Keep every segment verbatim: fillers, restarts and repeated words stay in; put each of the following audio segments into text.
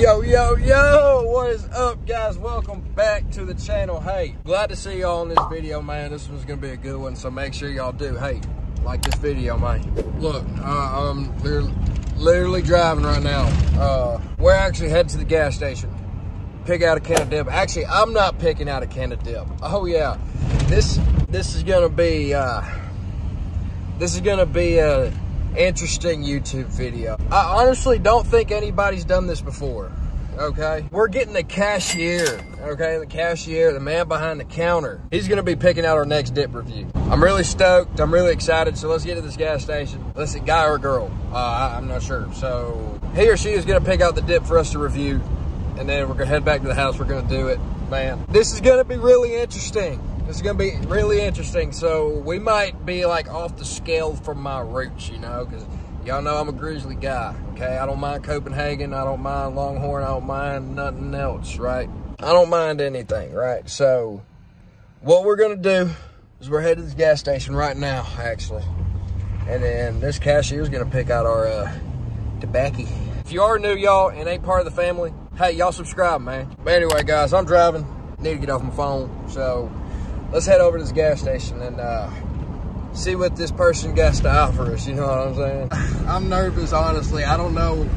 Yo, yo, yo, what is up, guys? Welcome back to the channel. Hey, glad to see y'all in this video, man. This one's gonna be a good one, so make sure y'all do, hey, like this video, man. Look, uh, I'm literally, literally driving right now. Uh, we're actually headed to the gas station. Pick out a can of dip. Actually, I'm not picking out a can of dip. Oh, yeah. This, this is gonna be, uh, this is gonna be a, interesting YouTube video. I honestly don't think anybody's done this before, okay? We're getting the cashier, okay? The cashier, the man behind the counter. He's gonna be picking out our next dip review. I'm really stoked, I'm really excited, so let's get to this gas station. Let's see, guy or girl, uh, I, I'm not sure. So he or she is gonna pick out the dip for us to review, and then we're gonna head back to the house, we're gonna do it. Man, this is gonna be really interesting. It's gonna be really interesting. So we might be like off the scale from my roots, you know, because y'all know I'm a Grizzly guy, okay? I don't mind Copenhagen, I don't mind Longhorn, I don't mind nothing else, right? I don't mind anything, right? So what we're gonna do is we're headed to this gas station right now, actually. And then this cashier's gonna pick out our uh, tobacco. If you are new, y'all, and ain't part of the family, hey, y'all subscribe, man. But anyway, guys, I'm driving. Need to get off my phone, so let's head over to this gas station and uh, see what this person got to offer us, you know what I'm saying? I'm nervous, honestly. I don't know,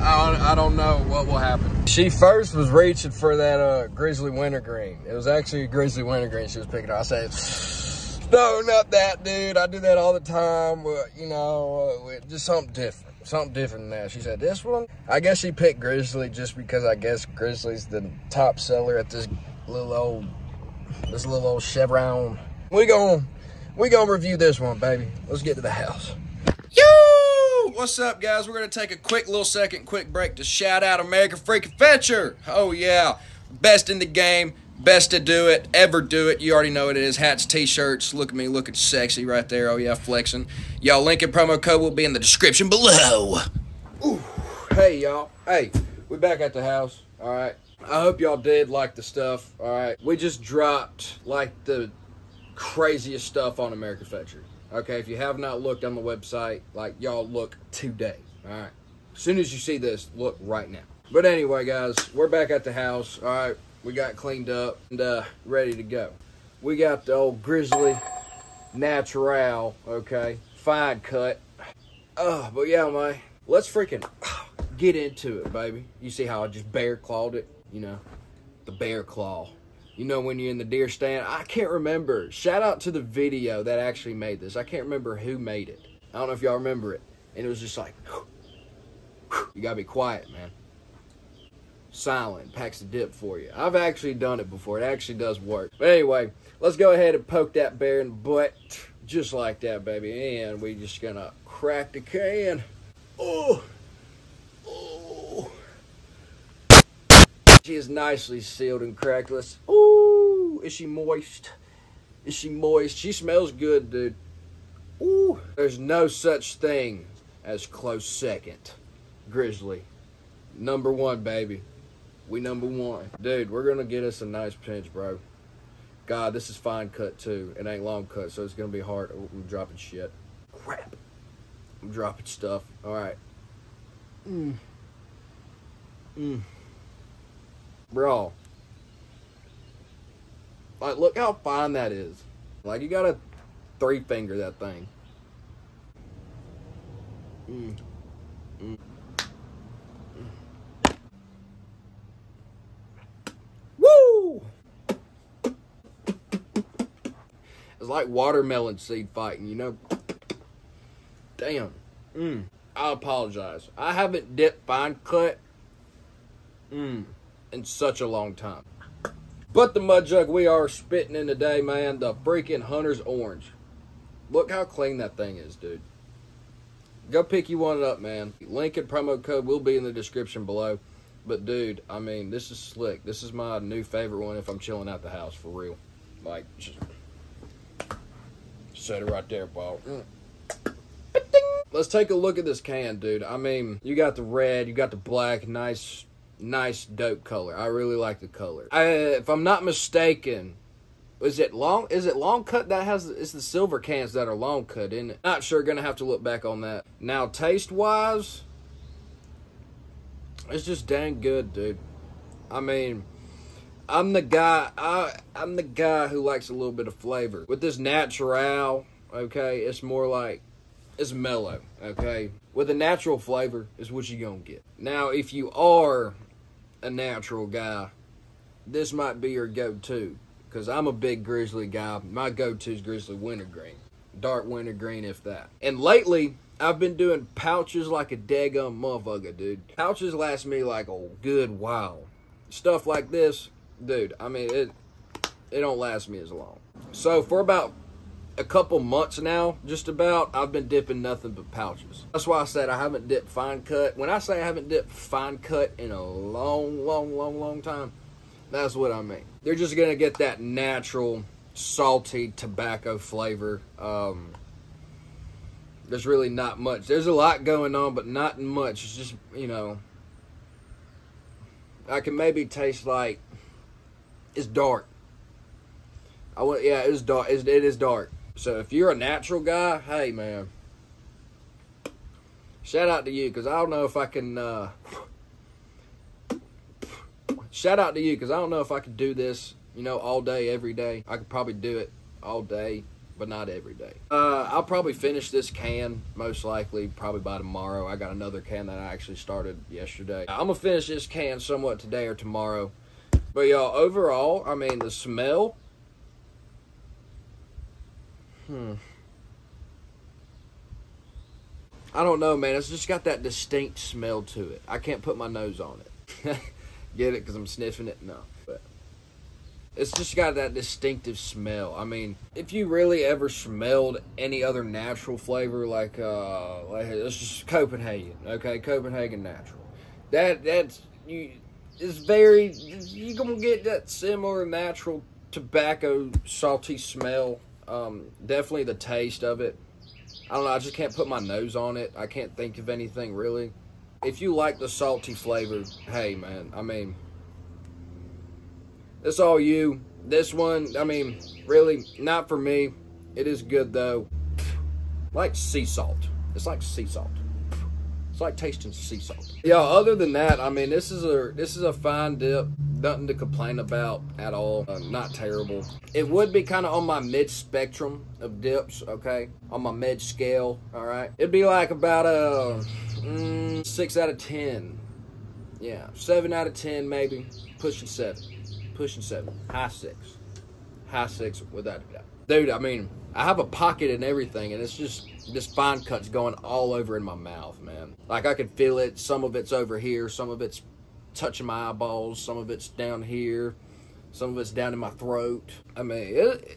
I, I don't know what will happen. She first was reaching for that uh, Grizzly wintergreen. It was actually a Grizzly wintergreen she was picking up. I said, no, not that, dude. I do that all the time, well, you know, uh, just something different, something different than that. She said, this one? I guess she picked Grizzly just because I guess Grizzly's the top seller at this little old This little old Chevron. We gonna, we gonna review this one, baby. Let's get to the house. Yo! What's up, guys? We're gonna take a quick little second, quick break to shout out America Freakin' Fetcher. Oh, yeah. Best in the game. Best to do it. Ever do it. You already know what it is. Hats, t-shirts. Look at me looking sexy right there. Oh, yeah, flexing. Y'all, link and promo code will be in the description below. Ooh. Hey, y'all. Hey, we back at the house. All right. I hope y'all did like the stuff, all right? We just dropped, like, the craziest stuff on America Fetcher, okay? If you have not looked on the website, like, y'all look today, all right? As soon as you see this, look right now. But anyway, guys, we're back at the house, all right? We got cleaned up and uh, ready to go. We got the old Grizzly Natural, okay? Fine cut. Oh, but yeah, man, let's freaking get into it, baby. You see how I just bear clawed it? You know, the bear claw. You know, when you're in the deer stand. I can't remember. Shout out to the video that actually made this. I can't remember who made it. I don't know if y'all remember it. And it was just like, whew, whew. You gotta be quiet, man. Silent. Packs a dip for you. I've actually done it before. It actually does work. But anyway, let's go ahead and poke that bear in the butt. Just like that, baby. And we just gonna crack the can. Oh! She is nicely sealed and crackless. Ooh, is she moist? Is she moist? She smells good, dude. Ooh, there's no such thing as close second. Grizzly, number one, baby. We number one. Dude, we're gonna get us a nice pinch, bro. God, this is fine cut too. It ain't long cut, so it's gonna be hard. Oh, I'm dropping shit. Crap. I'm dropping stuff. All right. Mmm. Mmm. Bro, like, look how fine that is. Like, you gotta three finger that thing. Mm. Mm. Mm. Woo! It's like watermelon seed fighting, you know? Damn. Mm. I apologize. I haven't dipped fine cut. Mmm. In such a long time. But the mud jug we are spitting in today, man, the freaking Hunter's orange. Look how clean that thing is, dude. Go pick you one up, man. Link and promo code will be in the description below. But dude, I mean, this is slick. This is my new favorite one if I'm chilling out the house, for real. Like, just set it right there, ball. Mm. Let's take a look at this can, dude. I mean, you got the red, you got the black, nice... nice dope color. I really like the color. I, if I'm not mistaken, is it long is it long cut? That has it's the silver cans that are long cut, isn't it? Not sure, gonna have to look back on that. Now taste wise, it's just dang good, dude. I mean, I'm the guy, I, I'm the guy who likes a little bit of flavor. With this natural, okay, it's more like, it's mellow, okay? With a natural flavor is what you're gonna get. Now, if you are a natural guy, this might be your go-to, because I'm a big grizzly guy. My go-to is grizzly wintergreen, dark wintergreen, if that. And lately, I've been doing pouches like a daggum motherfucker, dude. Pouches last me like a good while. Stuff like this, dude, I mean, it, it don't last me as long. So for about a couple months now, just about, I've been dipping nothing but pouches. That's why I said I haven't dipped fine cut. When I say I haven't dipped fine cut in a long, long, long, long time, that's what I mean. They're just gonna get that natural, salty tobacco flavor. Um, there's really not much. There's a lot going on, but not much. It's just, you know, I can maybe taste like, it's dark. I want, yeah, it's dark. It's, it is dark. So if you're a natural guy, hey man, shout out to you, because I don't know if I can. Uh, Shout out to you, because I don't know if I could do this, you know, all day, every day. I could probably do it all day, but not every day. Uh, I'll probably finish this can, most likely, probably by tomorrow. I got another can that I actually started yesterday. I'm going to finish this can somewhat today or tomorrow. But, y'all, overall, I mean, the smell. Hmm. I don't know, man. It's just got that distinct smell to it. I can't put my nose on it. Get it? Because I'm sniffing it? No. But it's just got that distinctive smell. I mean, if you really ever smelled any other natural flavor, like, uh, like it's just Copenhagen, okay? Copenhagen natural. That, that's, you, it's very, you're going to get that similar natural tobacco, salty smell. Um, definitely the taste of it. I don't know, I just can't put my nose on it. I can't think of anything, really. If you like the salty flavor, hey man, I mean, it's all you. This one, I mean, really, not for me. It is good though. Like sea salt. It's like sea salt. It's like tasting sea salt. Yeah, other than that, I mean, this is a this is a fine dip. Nothing to complain about at all. Uh, not terrible. It would be kind of on my mid spectrum of dips, okay? On my mid scale, all right? It'd be like about a Mm, six out of ten. Yeah, seven out of ten maybe. Pushing seven. Pushing seven. High six. High six without a doubt. Dude, I mean, I have a pocket and everything, and it's just, this fine cut's going all over in my mouth, man. Like, I can feel it. Some of it's over here. Some of it's touching my eyeballs. Some of it's down here. Some of it's down in my throat. I mean, it, it,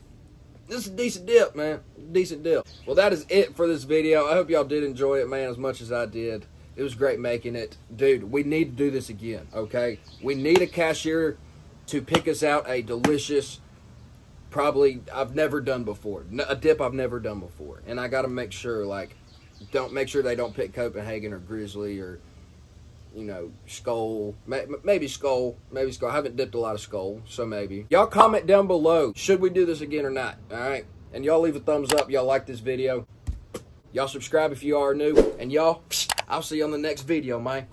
this is a decent dip, man. Decent dip. Well, that is it for this video. I hope y'all did enjoy it, man, as much as I did. It was great making it. Dude, we need to do this again, okay? We need a cashier to pick us out a delicious, probably I've never done before, a dip I've never done before. And I got to make sure, like, don't make sure they don't pick Copenhagen or Grizzly or, you know, skull, maybe skull, maybe skull. I haven't dipped a lot of skull, so maybe. Y'all comment down below, should we do this again or not, all right? And y'all leave a thumbs up, y'all like this video. Y'all subscribe if you are new, and y'all, I'll see you on the next video, man.